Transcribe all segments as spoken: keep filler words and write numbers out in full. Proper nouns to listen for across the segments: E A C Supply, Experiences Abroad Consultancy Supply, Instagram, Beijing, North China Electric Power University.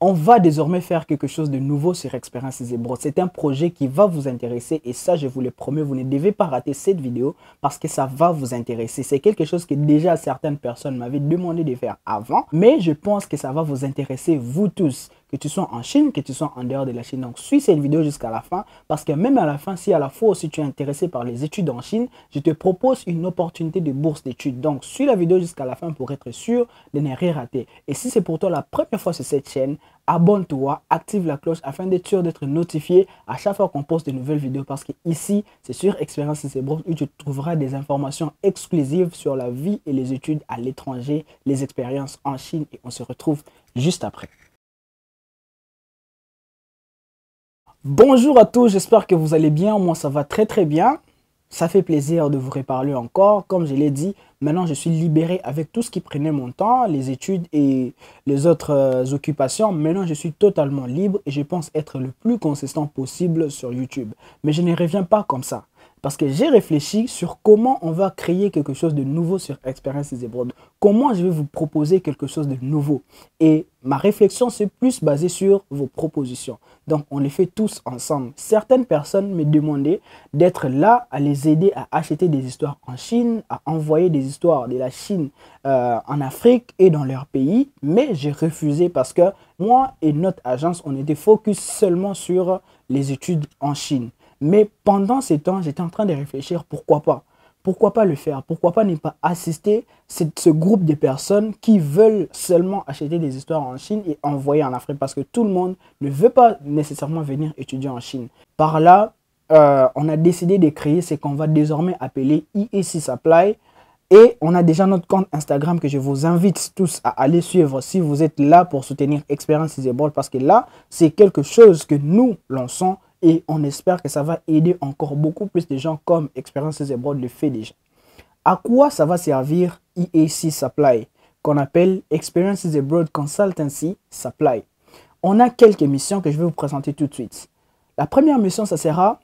on va désormais faire quelque chose de nouveau sur Experiences Abroad. C'est un projet qui va vous intéresser et ça, je vous le promets, vous ne devez pas rater cette vidéo parce que ça va vous intéresser. C'est quelque chose que déjà certaines personnes m'avaient demandé de faire avant, mais je pense que ça va vous intéresser vous tous, que tu sois en Chine, que tu sois en dehors de la Chine. Donc, suis cette vidéo jusqu'à la fin parce que même à la fin, si à la fois aussi tu es intéressé par les études en Chine, je te propose une opportunité de bourse d'études. Donc, suis la vidéo jusqu'à la fin pour être sûr de ne rien rater. Et si c'est pour toi la première fois sur cette chaîne, abonne-toi, active la cloche afin d'être sûr d'être notifié à chaque fois qu'on poste de nouvelles vidéos parce que ici, c'est sur Experiences Abroad où tu trouveras des informations exclusives sur la vie et les études à l'étranger, les expériences en Chine et on se retrouve juste après. Bonjour à tous, j'espère que vous allez bien, moi ça va très très bien. Ça fait plaisir de vous reparler encore, comme je l'ai dit, maintenant je suis libéré avec tout ce qui prenait mon temps, les études et les autres occupations. Maintenant je suis totalement libre et je pense être le plus consistant possible sur YouTube. Mais je ne reviens pas comme ça, parce que j'ai réfléchi sur comment on va créer quelque chose de nouveau sur Experiences Abroad. Comment je vais vous proposer quelque chose de nouveau. Et ma réflexion c'est plus basée sur vos propositions. Donc, on les fait tous ensemble. Certaines personnes me demandaient d'être là à les aider à acheter des histoires en Chine, à envoyer des histoires de la Chine euh, en Afrique et dans leur pays. Mais j'ai refusé parce que moi et notre agence, on était focus seulement sur les études en Chine. Mais pendant ces temps, j'étais en train de réfléchir pourquoi pas. Pourquoi pas le faire? Pourquoi pas ne pas assister ce groupe de personnes qui veulent seulement acheter des histoires en Chine et envoyer en Afrique? Parce que tout le monde ne veut pas nécessairement venir étudier en Chine. Par là, euh, on a décidé de créer ce qu'on va désormais appeler E S C Supply. Et on a déjà notre compte Instagram que je vous invite tous à aller suivre si vous êtes là pour soutenir Experiences Abroad. Parce que là, c'est quelque chose que nous lançons. Et on espère que ça va aider encore beaucoup plus de gens comme Experiences Abroad le fait déjà. À quoi ça va servir E A C Supply, qu'on appelle Experiences Abroad Consultancy Supply? On a quelques missions que je vais vous présenter tout de suite. La première mission, ça sera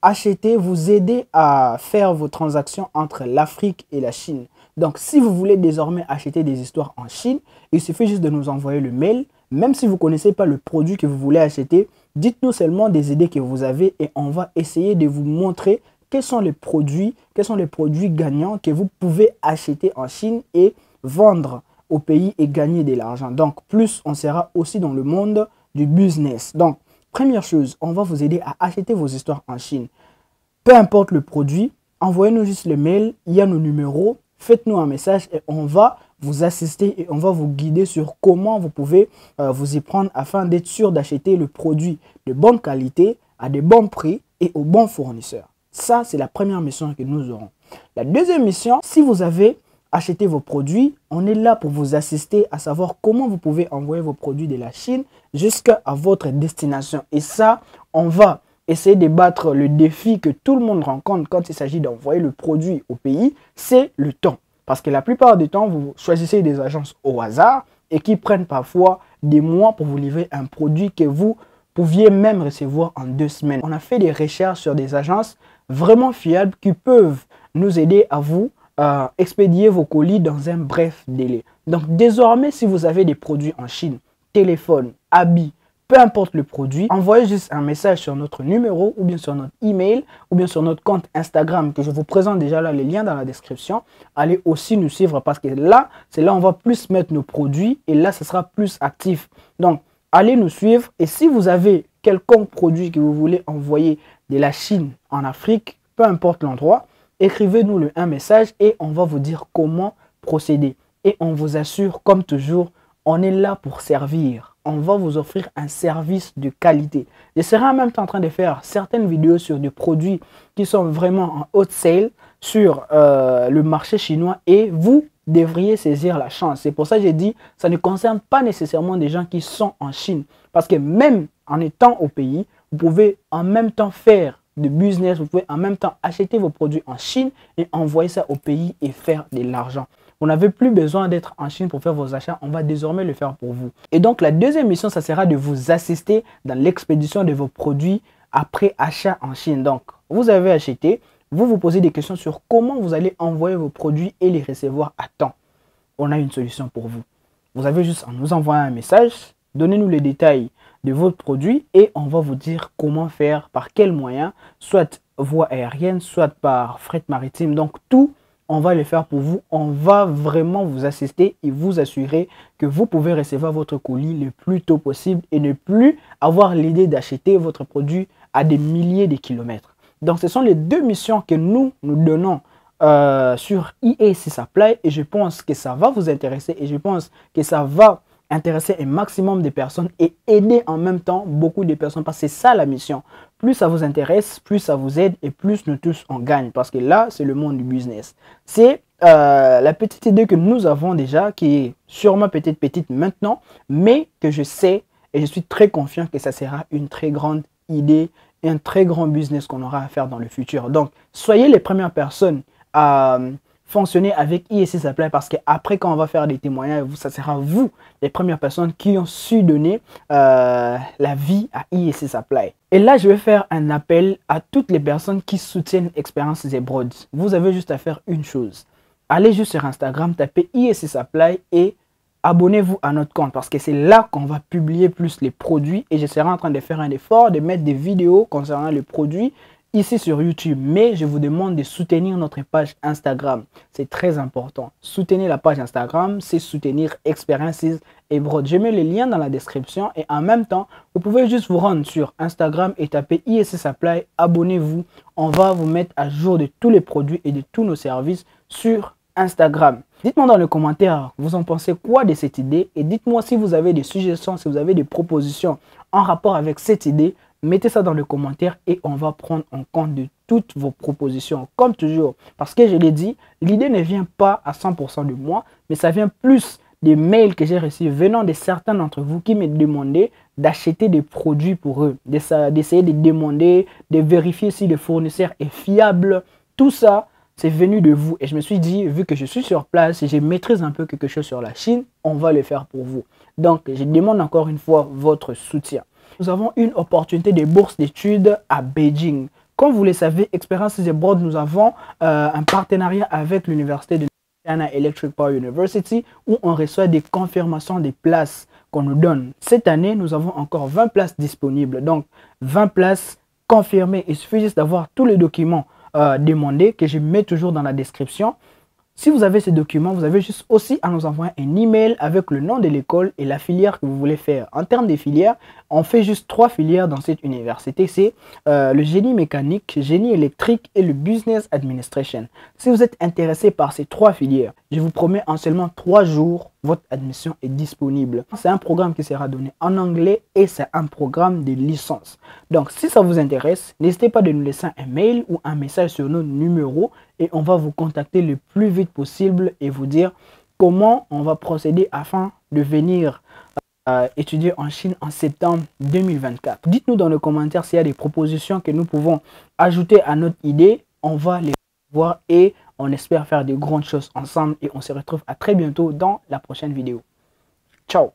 acheter, vous aider à faire vos transactions entre l'Afrique et la Chine. Donc, si vous voulez désormais acheter des histoires en Chine, il suffit juste de nous envoyer le mail. Même si vous ne connaissez pas le produit que vous voulez acheter, dites-nous seulement des idées que vous avez et on va essayer de vous montrer quels sont les produits, quels sont les produits gagnants que vous pouvez acheter en Chine et vendre au pays et gagner de l'argent. Donc, plus on sera aussi dans le monde du business. Donc, première chose, on va vous aider à acheter vos histoires en Chine. Peu importe le produit, envoyez-nous juste le mail, il y a nos numéros, faites-nous un message et on va vous assister et on va vous guider sur comment vous pouvez euh, vous y prendre afin d'être sûr d'acheter le produit de bonne qualité, à de bons prix et au bon fournisseur. Ça, c'est la première mission que nous aurons. La deuxième mission, si vous avez acheté vos produits, on est là pour vous assister à savoir comment vous pouvez envoyer vos produits de la Chine jusqu'à votre destination. Et ça, on va essayer de battre le défi que tout le monde rencontre quand il s'agit d'envoyer le produit au pays, c'est le temps. Parce que la plupart du temps, vous choisissez des agences au hasard et qui prennent parfois des mois pour vous livrer un produit que vous pouviez même recevoir en deux semaines. On a fait des recherches sur des agences vraiment fiables qui peuvent nous aider à vous euh, expédier vos colis dans un bref délai. Donc désormais, si vous avez des produits en Chine, téléphone, habits, peu importe le produit, envoyez juste un message sur notre numéro ou bien sur notre email ou bien sur notre compte Instagram que je vous présente déjà là, les liens dans la description. Allez aussi nous suivre parce que là, c'est là on va plus mettre nos produits et là, ce sera plus actif. Donc, allez nous suivre et si vous avez quelconque produit que vous voulez envoyer de la Chine en Afrique, peu importe l'endroit, écrivez-nous un message et on va vous dire comment procéder. Et on vous assure, comme toujours, on est là pour servir. On va vous offrir un service de qualité. Je serai en même temps en train de faire certaines vidéos sur des produits qui sont vraiment en haute sale sur euh, le marché chinois et vous devriez saisir la chance. C'est pour ça que j'ai dit, ça ne concerne pas nécessairement des gens qui sont en Chine. Parce que même en étant au pays, vous pouvez en même temps faire de business, vous pouvez en même temps acheter vos produits en Chine et envoyer ça au pays et faire de l'argent. Vous n'avez plus besoin d'être en Chine pour faire vos achats. On va désormais le faire pour vous. Et donc, la deuxième mission, ça sera de vous assister dans l'expédition de vos produits après achat en Chine. Donc, vous avez acheté, vous vous posez des questions sur comment vous allez envoyer vos produits et les recevoir à temps. On a une solution pour vous. Vous avez juste à nous envoyer un message Donnez-nous les détails de votre produit et on va vous dire comment faire, par quels moyens, soit voie aérienne, soit par fret maritime. Donc tout, on va le faire pour vous. On va vraiment vous assister et vous assurer que vous pouvez recevoir votre colis le plus tôt possible et ne plus avoir l'idée d'acheter votre produit à des milliers de kilomètres. Donc ce sont les deux missions que nous nous donnons euh, sur E A C Supply et je pense que ça va vous intéresser et je pense que ça va intéresser un maximum de personnes et aider en même temps beaucoup de personnes parce que c'est ça la mission. Plus ça vous intéresse, plus ça vous aide et plus nous tous on gagne parce que là c'est le monde du business. C'est euh, la petite idée que nous avons déjà qui est sûrement peut-être petite maintenant mais que je sais et je suis très confiant que ça sera une très grande idée, un très grand business qu'on aura à faire dans le futur. Donc soyez les premières personnes à fonctionner avec E A C Supply parce qu'après quand on va faire des témoignages, ça sera vous les premières personnes qui ont su donner euh, la vie à E A C Supply. Et là je vais faire un appel à toutes les personnes qui soutiennent Experiences Abroad. Vous avez juste à faire une chose, allez juste sur Instagram, tapez E A C Supply et abonnez-vous à notre compte parce que c'est là qu'on va publier plus les produits et je serai en train de faire un effort de mettre des vidéos concernant les produits ici sur YouTube, mais je vous demande de soutenir notre page Instagram. C'est très important. Soutenir la page Instagram, c'est soutenir Experiences Abroad. Je mets les liens dans la description et en même temps, vous pouvez juste vous rendre sur Instagram et taper E A C Supply, abonnez-vous. On va vous mettre à jour de tous les produits et de tous nos services sur Instagram. Dites-moi dans les commentaires, vous en pensez quoi de cette idée et dites-moi si vous avez des suggestions, si vous avez des propositions en rapport avec cette idée. Mettez ça dans les commentaires et on va prendre en compte de toutes vos propositions, comme toujours. Parce que je l'ai dit, l'idée ne vient pas à cent pour cent de moi, mais ça vient plus des mails que j'ai reçus venant de certains d'entre vous qui me demandaient d'acheter des produits pour eux, d'essayer de demander, de vérifier si le fournisseur est fiable. Tout ça, c'est venu de vous. Et je me suis dit, vu que je suis sur place et je maîtrise un peu quelque chose sur la Chine, on va le faire pour vous. Donc, je demande encore une fois votre soutien. Nous avons une opportunité de bourse d'études à Beijing. Comme vous le savez, Experiences Abroad, nous avons euh, un partenariat avec l'université de North China Electric Power University où on reçoit des confirmations des places qu'on nous donne. Cette année, nous avons encore vingt places disponibles. Donc, vingt places confirmées. Il suffit juste d'avoir tous les documents euh, demandés que je mets toujours dans la description. Si vous avez ces documents, vous avez juste aussi à nous envoyer un email avec le nom de l'école et la filière que vous voulez faire. En termes des filières, on fait juste trois filières dans cette université. C'est euh, le génie mécanique, génie électrique et le business administration. Si vous êtes intéressé par ces trois filières, je vous promets en seulement trois jours, votre admission est disponible. C'est un programme qui sera donné en anglais et c'est un programme de licence. Donc, si ça vous intéresse, n'hésitez pas de nous laisser un mail ou un message sur nos numéros. Et on va vous contacter le plus vite possible et vous dire comment on va procéder afin de venir euh, étudier en Chine en septembre deux mille vingt-quatre. Dites-nous dans les commentaires s'il y a des propositions que nous pouvons ajouter à notre idée. On va les voir et on espère faire de grandes choses ensemble. Et on se retrouve à très bientôt dans la prochaine vidéo. Ciao!